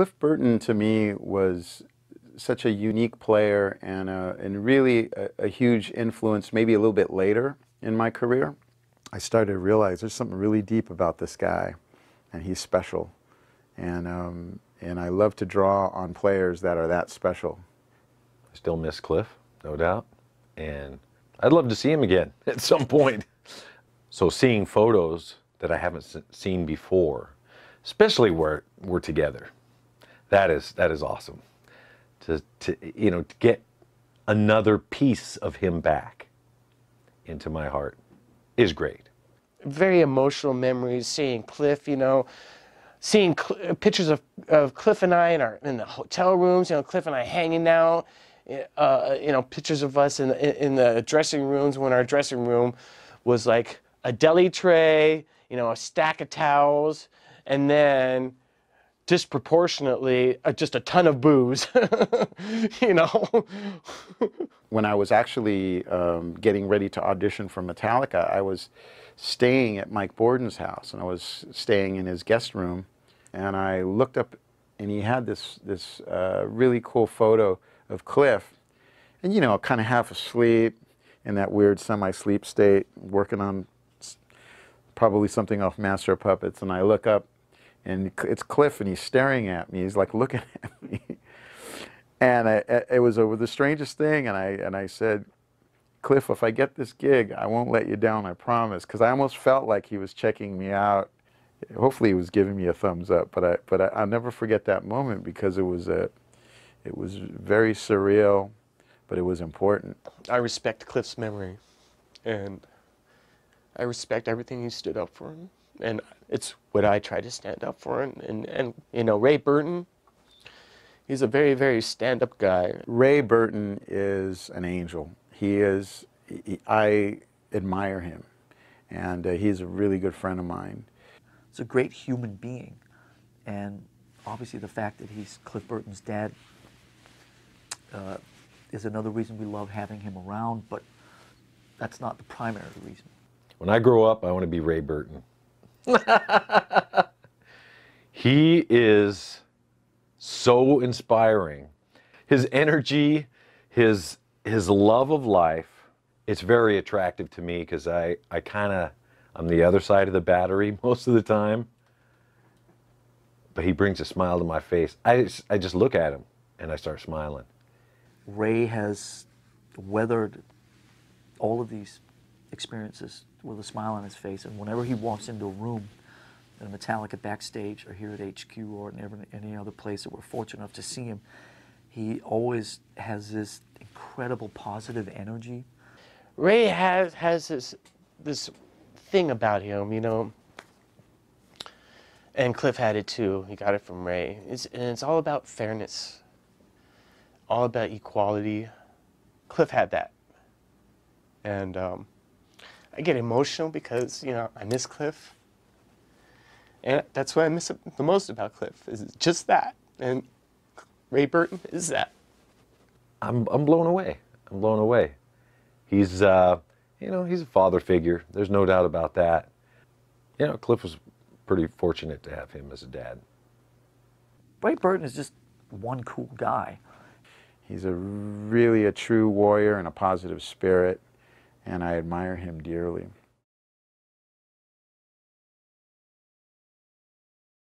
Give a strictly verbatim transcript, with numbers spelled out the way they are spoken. Cliff Burton, to me, was such a unique player and, a, and really a, a huge influence, maybe a little bit later in my career. I started to realize there's something really deep about this guy, and he's special. And, um, and I love to draw on players that are that special. I still miss Cliff, no doubt. And I'd love to see him again at some point. So seeing photos that I haven't seen before, especially where we're together, that is, that is awesome. To, to, you know, to get another piece of him back into my heart is great. Very emotional memories seeing Cliff, you know, seeing cl pictures of, of Cliff and I in, our, in the hotel rooms, you know, Cliff and I hanging out, uh, you know, pictures of us in, in the dressing rooms when our dressing room was like a deli tray, you know, a stack of towels, and then disproportionately uh, just a ton of booze, you know. When I was actually um, getting ready to audition for Metallica, I was staying at Mike Borden's house, and I was staying in his guest room, and I looked up, and he had this, this uh, really cool photo of Cliff, and, you know, kind of half asleep, in that weird semi-sleep state, working on probably something off Master of Puppets, and I look up, and it's Cliff, and he's staring at me. He's like looking at me, and I, it was a, the strangest thing. And I and I said, "Cliff, if I get this gig, I won't let you down. I promise." Because I almost felt like he was checking me out. Hopefully, he was giving me a thumbs up. But I but I, I'll never forget that moment, because it was a, it was very surreal, but it was important. I respect Cliff's memory, and I respect everything he stood up for, him. And it's what I try to stand up for. And, and, and you know, Ray Burton, he's a very, very stand-up guy. Ray Burton is an angel. He is, he, I admire him, and uh, he's a really good friend of mine. He's a great human being, and obviously the fact that he's Cliff Burton's dad, uh, is another reason we love having him around, but that's not the primary reason. When I grow up, I want to be Ray Burton. He is so inspiring. His energy, his, his love of life, it's very attractive to me, because I, I kind of, I'm the other side of the battery most of the time. But he brings a smile to my face. I just, I just look at him, and I start smiling. Ray has weathered all of these experiences with a smile on his face, and whenever he walks into a room at a Metallica backstage or here at H Q or in any other place that we're fortunate enough to see him, he always has this incredible positive energy. Ray has, has this, this thing about him, you know, and Cliff had it too. He got it from Ray. It's, and it's all about fairness. All about equality. Cliff had that, and um, I get emotional because, you know, I miss Cliff, and that's what I miss the most about Cliff, is just that, and Ray Burton is that. I'm I'm blown away. I'm blown away. He's uh, you know, he's a father figure. There's no doubt about that. You know, Cliff was pretty fortunate to have him as a dad. Ray Burton is just one cool guy. He's a really a true warrior and a positive spirit, and I admire him dearly.